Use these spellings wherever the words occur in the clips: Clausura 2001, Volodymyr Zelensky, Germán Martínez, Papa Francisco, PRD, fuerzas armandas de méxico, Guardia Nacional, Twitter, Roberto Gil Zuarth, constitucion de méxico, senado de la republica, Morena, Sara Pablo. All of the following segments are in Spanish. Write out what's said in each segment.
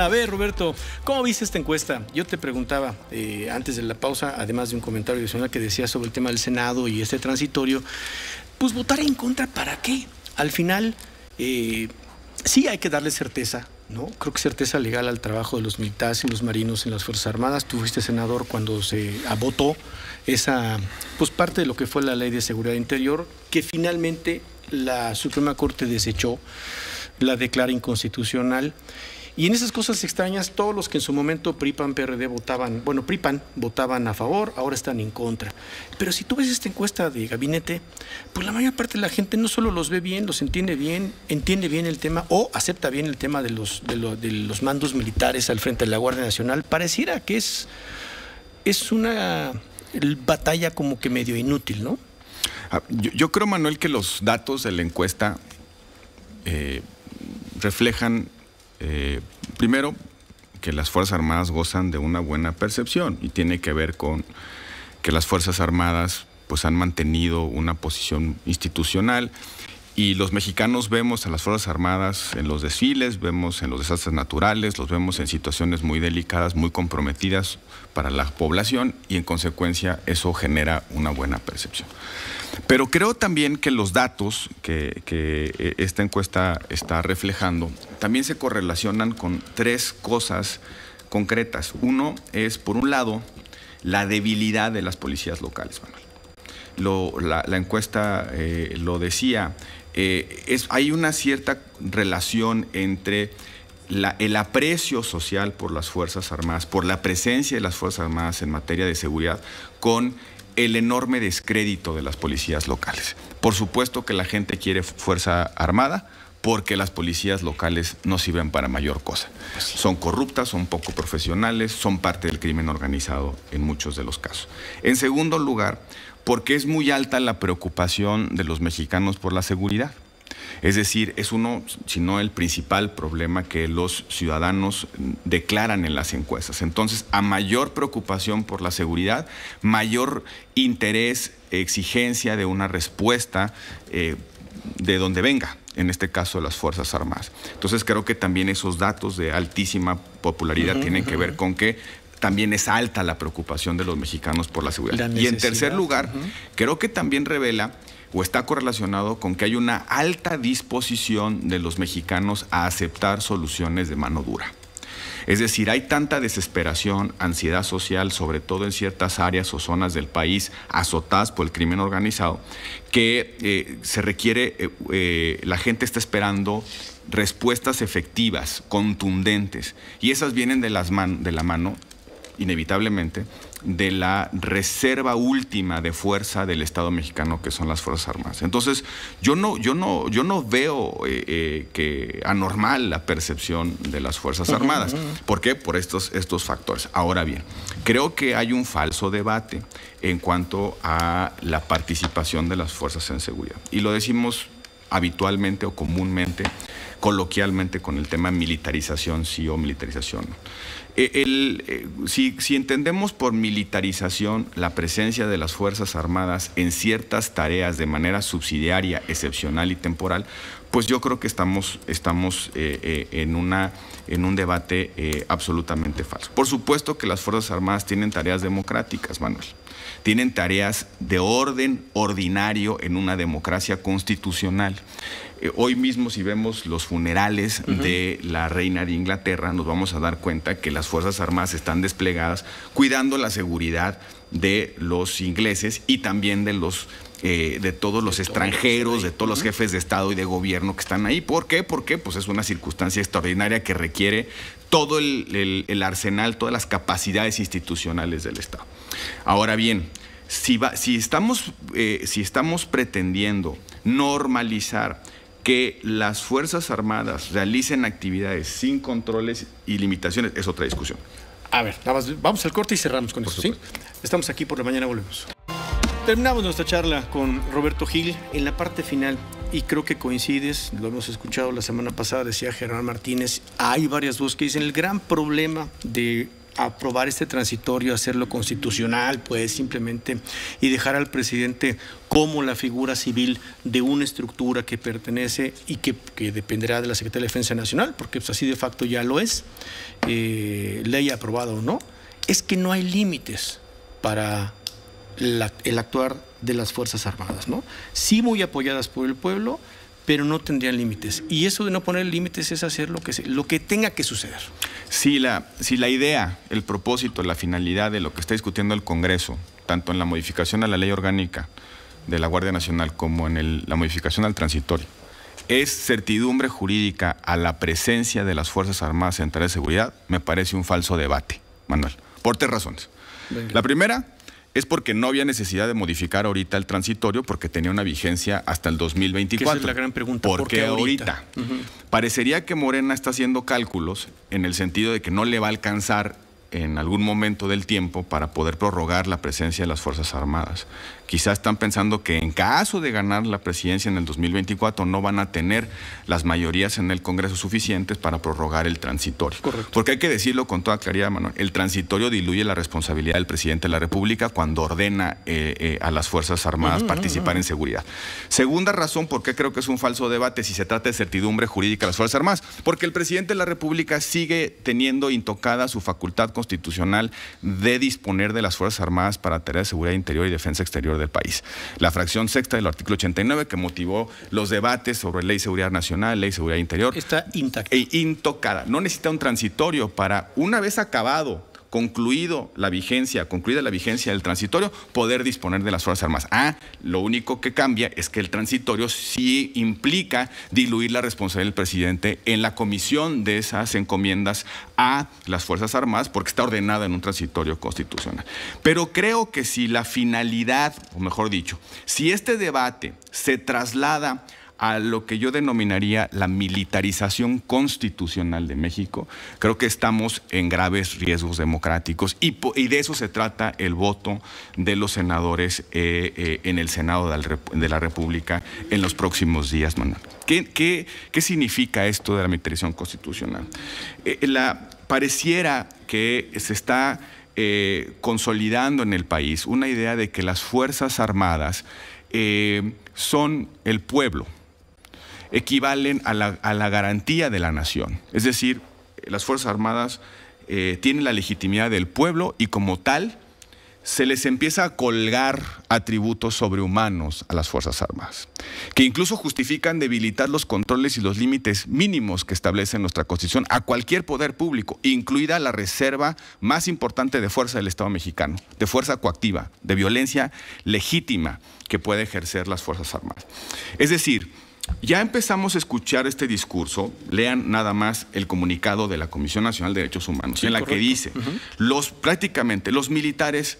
A ver, Roberto, ¿cómo viste esta encuesta? Yo te preguntaba antes de la pausa, además de un comentario adicional que decía sobre el tema del Senado y este transitorio, pues votar en contra, ¿para qué? Al final, sí hay que darle certeza, ¿no? Creo que certeza legal al trabajo de los militares y los marinos en las Fuerzas Armadas. Tú fuiste senador cuando se votó esa, pues parte de lo que fue la Ley de Seguridad Interior, que finalmente la Suprema Corte desechó, la declara inconstitucional. Y en esas cosas extrañas, todos los que en su momento PRI-PAN, PRD votaban, bueno, PRI-PAN votaban a favor, ahora están en contra. Pero si tú ves esta encuesta de gabinete, pues la mayor parte de la gente no solo los ve bien, los entiende bien el tema o acepta bien el tema de los mandos militares al frente de la Guardia Nacional. Pareciera que es una batalla como que medio inútil, ¿no? Yo creo, Manuel, que los datos de la encuesta reflejan... primero, que las Fuerzas Armadas gozan de una buena percepción y tiene que ver con que las Fuerzas Armadas pues, han mantenido una posición institucional y los mexicanos vemos a las Fuerzas Armadas en los desfiles, vemos en los desastres naturales, los vemos en situaciones muy delicadas, muy comprometidas para la población y en consecuencia eso genera una buena percepción. Pero creo también que los datos que esta encuesta está reflejando también se correlacionan con tres cosas concretas. Uno es, por un lado, la debilidad de las policías locales, Manuel. La encuesta lo decía, hay una cierta relación entre el aprecio social por las Fuerzas Armadas, por la presencia de las Fuerzas Armadas en materia de seguridad, con el enorme descrédito de las policías locales. Por supuesto que la gente quiere Fuerza Armada porque las policías locales no sirven para mayor cosa. Son corruptas, son poco profesionales, son parte del crimen organizado en muchos de los casos. En segundo lugar, porque es muy alta la preocupación de los mexicanos por la seguridad. Es decir, es uno, si no el principal problema que los ciudadanos declaran en las encuestas. Entonces, a mayor preocupación por la seguridad, mayor interés, exigencia de una respuesta de donde venga, en este caso las Fuerzas Armadas. Entonces, creo que también esos datos de altísima popularidad tienen que ver con que también es alta la preocupación de los mexicanos por la seguridad. Y en tercer lugar, creo que también revela o está correlacionado con que hay una alta disposición de los mexicanos a aceptar soluciones de mano dura. Es decir, hay tanta desesperación, ansiedad social, sobre todo en ciertas áreas o zonas del país azotadas por el crimen organizado, que se requiere, la gente está esperando respuestas efectivas, contundentes, y esas vienen de la mano, inevitablemente, de la reserva última de fuerza del Estado mexicano, que son las Fuerzas Armadas. Entonces, yo no veo que anormal la percepción de las Fuerzas Armadas. ¿Por qué? Por estos factores. Ahora bien, creo que hay un falso debate en cuanto a la participación de las fuerzas en seguridad. Y lo decimos habitualmente o comúnmente, coloquialmente, con el tema militarización sí o militarización no. Si entendemos por militarización la presencia de las Fuerzas Armadas en ciertas tareas de manera subsidiaria, excepcional y temporal, pues yo creo que estamos en un debate absolutamente falso. Por supuesto que las Fuerzas Armadas tienen tareas democráticas, Manuel. Tienen tareas de orden ordinario en una democracia constitucional. Hoy mismo, si vemos los funerales de la reina de Inglaterra, nos vamos a dar cuenta que las Fuerzas Armadas están desplegadas cuidando la seguridad de los ingleses y también de todos los jefes de Estado y de gobierno que están ahí. ¿Por qué? Porque pues, es una circunstancia extraordinaria que requiere todo el arsenal, todas las capacidades institucionales del Estado. Ahora bien, si estamos pretendiendo normalizar que las Fuerzas Armadas realicen actividades sin controles y limitaciones, es otra discusión. A ver, nada más, vamos al corte y cerramos con eso, ¿sí? Estamos aquí por la mañana, volvemos. Terminamos nuestra charla con Roberto Gil en la parte final y creo que coincides, lo hemos escuchado la semana pasada, decía Germán Martínez, hay varias voces que dicen el gran problema de aprobar este transitorio, hacerlo constitucional, pues simplemente, y dejar al presidente como la figura civil de una estructura que pertenece y que dependerá de la Secretaría de Defensa Nacional, porque pues, así de facto ya lo es, ley aprobada o no, es que no hay límites para el actuar de las Fuerzas Armadas, ¿no? Sí, muy apoyadas por el pueblo, pero no tendrían límites. Y eso de no poner límites es hacer lo que tenga que suceder. Si la idea, el propósito, la finalidad de lo que está discutiendo el Congreso, tanto en la modificación a la ley orgánica de la Guardia Nacional como en la modificación al transitorio, es certidumbre jurídica a la presencia de las Fuerzas Armadas en tareas de seguridad, me parece un falso debate, Manuel, por tres razones. Venga. La primera es porque no había necesidad de modificar ahorita el transitorio porque tenía una vigencia hasta el 2024. Esa es la gran pregunta. ¿Por qué ahorita? Parecería que Morena está haciendo cálculos en el sentido de que no le va a alcanzar en algún momento del tiempo para poder prorrogar la presencia de las Fuerzas Armadas. Quizás están pensando que en caso de ganar la presidencia en el 2024 no van a tener las mayorías en el Congreso suficientes para prorrogar el transitorio. Correcto. Porque hay que decirlo con toda claridad, Manuel, el transitorio diluye la responsabilidad del presidente de la República cuando ordena a las Fuerzas Armadas participar en seguridad. Segunda razón, porque creo que es un falso debate si se trata de certidumbre jurídica de las Fuerzas Armadas, porque el presidente de la República sigue teniendo intocada su facultad constitucional de disponer de las Fuerzas Armadas para tareas de seguridad interior y defensa exterior del país. La fracción sexta del artículo 89 que motivó los debates sobre ley de seguridad nacional, ley de seguridad interior está intacta e intocada. No necesita un transitorio para, una vez acabado, concluida la vigencia del transitorio, poder disponer de las Fuerzas Armadas. Lo único que cambia es que el transitorio sí implica diluir la responsabilidad del presidente en la comisión de esas encomiendas a las Fuerzas Armadas porque está ordenada en un transitorio constitucional. Pero creo que si la finalidad, o mejor dicho, si este debate se traslada a lo que yo denominaría la militarización constitucional de México, creo que estamos en graves riesgos democráticos y de eso se trata el voto de los senadores en el Senado de la República en los próximos días, Manuel. ¿Qué significa esto de la militarización constitucional? Pareciera que se está consolidando en el país una idea de que las Fuerzas Armadas son el pueblo, equivalen a la garantía de la nación. Es decir, las Fuerzas Armadas tienen la legitimidad del pueblo y como tal se les empieza a colgar atributos sobrehumanos a las Fuerzas Armadas, que incluso justifican debilitar los controles y los límites mínimos que establece nuestra Constitución a cualquier poder público, incluida la reserva más importante de fuerza del Estado mexicano, de fuerza coactiva, de violencia legítima que puede ejercer las Fuerzas Armadas. Es decir, ya empezamos a escuchar este discurso, lean nada más el comunicado de la Comisión Nacional de Derechos Humanos, sí, en la correcto. Que dice, prácticamente los militares,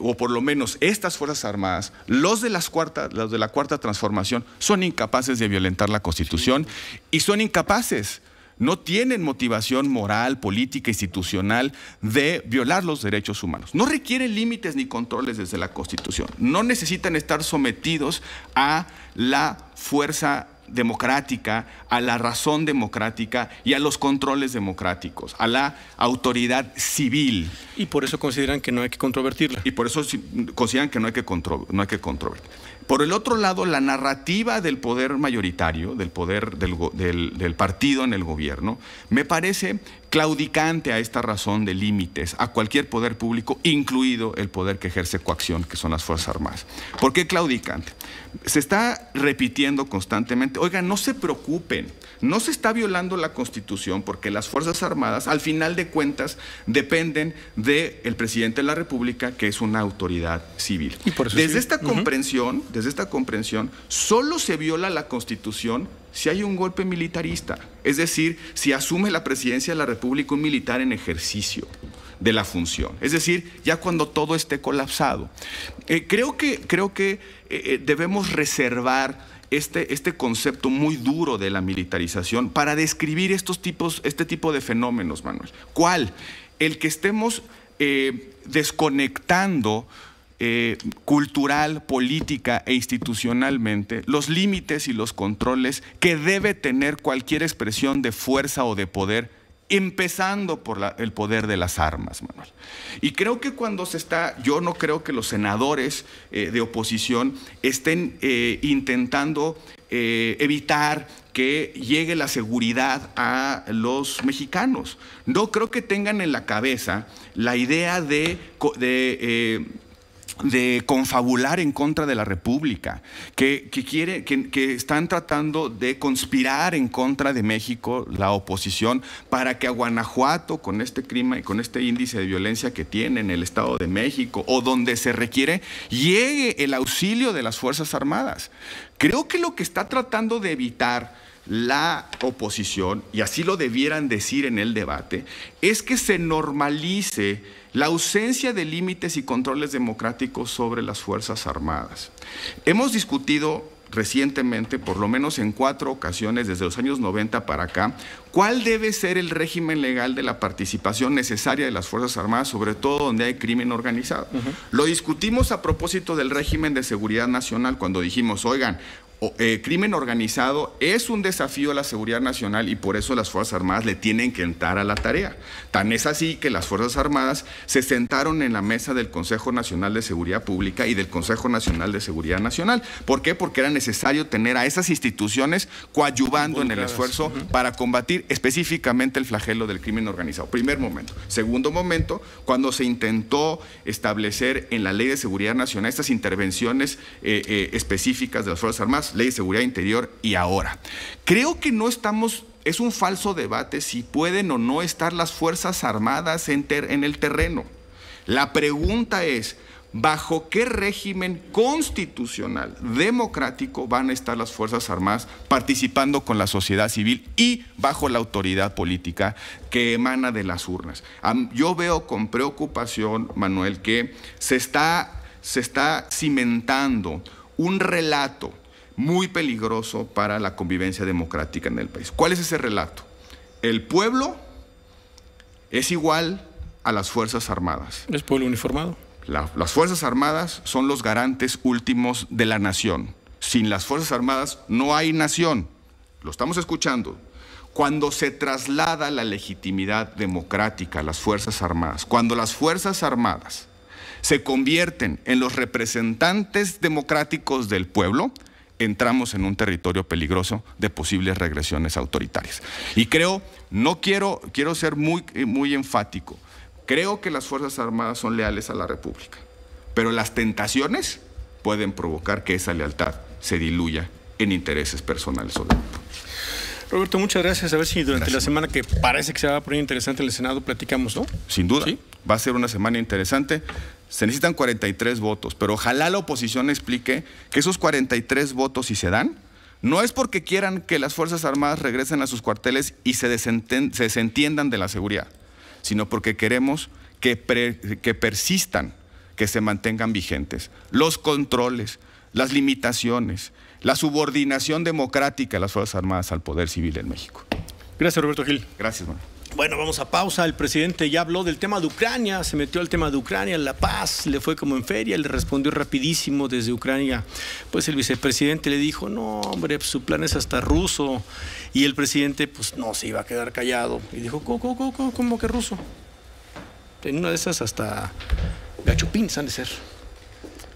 o por lo menos estas Fuerzas Armadas, los de la Cuarta Transformación, son incapaces de violentar la Constitución y son incapaces, no tienen motivación moral, política, institucional de violar los derechos humanos. No requieren límites ni controles desde la Constitución. No necesitan estar sometidos a la fuerza democrática, a la razón democrática y a los controles democráticos, a la autoridad civil. Y por eso consideran que no hay que controvertirla. Y por eso consideran que no hay que controvertir. Por el otro lado, la narrativa del poder mayoritario, del poder del partido en el gobierno, me parece claudicante a esta razón de límites a cualquier poder público, incluido el poder que ejerce coacción, que son las Fuerzas Armadas. ¿Por qué claudicante? Se está repitiendo constantemente, oigan, no se preocupen, no se está violando la Constitución porque las Fuerzas Armadas, al final de cuentas, dependen del presidente de la República, que es una autoridad civil. Y por eso desde esta comprensión, solo se viola la Constitución si hay un golpe militarista, es decir, si asume la presidencia de la República un militar en ejercicio de la función, es decir, ya cuando todo esté colapsado. Creo que debemos reservar este concepto muy duro de la militarización para describir este tipo de fenómenos, Manuel. ¿Cuál? El que estemos desconectando cultural, política e institucionalmente, los límites y los controles que debe tener cualquier expresión de fuerza o de poder empezando por el poder de las armas, Manuel. Y creo que cuando se está, yo no creo que los senadores de oposición estén intentando evitar que llegue la seguridad a los mexicanos. No creo que tengan en la cabeza la idea de confabular en contra de la República, que están tratando de conspirar en contra de México, la oposición, para que a Guanajuato, con este crimen y con este índice de violencia que tiene en el Estado de México, o donde se requiere, llegue el auxilio de las Fuerzas Armadas. Creo que lo que está tratando de evitar la oposición, y así lo debieran decir en el debate, es que se normalice la ausencia de límites y controles democráticos sobre las Fuerzas Armadas. Hemos discutido recientemente, por lo menos en 4 ocasiones, desde los años 90 para acá, cuál debe ser el régimen legal de la participación necesaria de las Fuerzas Armadas, sobre todo donde hay crimen organizado. Lo discutimos a propósito del régimen de seguridad nacional, cuando dijimos, oigan, crimen organizado es un desafío a la seguridad nacional y por eso las Fuerzas Armadas le tienen que entrar a la tarea. Tan es así que las Fuerzas Armadas se sentaron en la mesa del Consejo Nacional de Seguridad Pública y del Consejo Nacional de Seguridad Nacional. ¿Por qué? Porque era necesario tener a esas instituciones coadyuvando en el esfuerzo para combatir específicamente el flagelo del crimen organizado. Primer momento. Segundo momento, cuando se intentó establecer en la Ley de Seguridad Nacional estas intervenciones específicas de las Fuerzas Armadas, Ley de Seguridad Interior, y ahora. Creo que no estamos, es un falso debate si pueden o no estar las Fuerzas Armadas en el terreno. La pregunta es, ¿bajo qué régimen constitucional, democrático, van a estar las Fuerzas Armadas participando con la sociedad civil y bajo la autoridad política que emana de las urnas? Yo veo con preocupación, Manuel, que se está cimentando un relato muy peligroso para la convivencia democrática en el país. ¿Cuál es ese relato? El pueblo es igual a las Fuerzas Armadas. ¿Es pueblo uniformado? Las Fuerzas Armadas son los garantes últimos de la nación. Sin las Fuerzas Armadas no hay nación. Lo estamos escuchando. Cuando se traslada la legitimidad democrática a las Fuerzas Armadas, cuando las Fuerzas Armadas se convierten en los representantes democráticos del pueblo, entramos en un territorio peligroso de posibles regresiones autoritarias. Y creo, quiero ser muy enfático, creo que las Fuerzas Armadas son leales a la República, pero las tentaciones pueden provocar que esa lealtad se diluya en intereses personales o de grupo. Roberto, muchas gracias. A ver si durante la semana, que parece que se va a poner interesante en el Senado, platicamos, ¿no? Sin duda. ¿Sí? Va a ser una semana interesante. Se necesitan 43 votos, pero ojalá la oposición explique que esos 43 votos, si se dan, no es porque quieran que las Fuerzas Armadas regresen a sus cuarteles y se desentiendan de la seguridad, sino porque queremos que persistan, que se mantengan vigentes los controles, las limitaciones, la subordinación democrática de las Fuerzas Armadas al poder civil en México. Gracias, Roberto Gil. Gracias, Manuel. Bueno, vamos a pausa. El presidente ya habló del tema de Ucrania, se metió al tema de Ucrania, la paz, le fue como en feria, le respondió rapidísimo desde Ucrania. Pues el vicepresidente le dijo, no, hombre, pues su plan es hasta ruso. Y el presidente, pues no, se iba a quedar callado. Y dijo, ¿cómo que ruso? En una de esas hasta gachupins han de ser.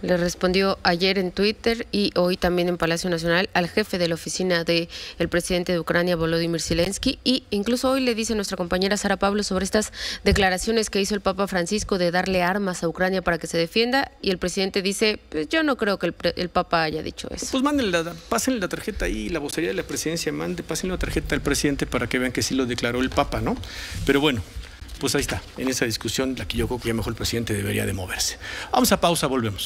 Le respondió ayer en Twitter y hoy también en Palacio Nacional al jefe de la oficina del presidente de Ucrania, Volodymyr Zelensky, y incluso hoy le dice nuestra compañera Sara Pablo sobre estas declaraciones que hizo el Papa Francisco de darle armas a Ucrania para que se defienda, y el presidente dice, pues yo no creo que el Papa haya dicho eso. Pues mándenle, pásenle la tarjeta ahí, la vocería de la presidencia, pásenle la tarjeta al presidente para que vean que sí lo declaró el Papa, ¿no? Pero bueno, pues ahí está, en esa discusión la que yo creo que ya mejor el presidente debería de moverse. Vamos a pausa, volvemos.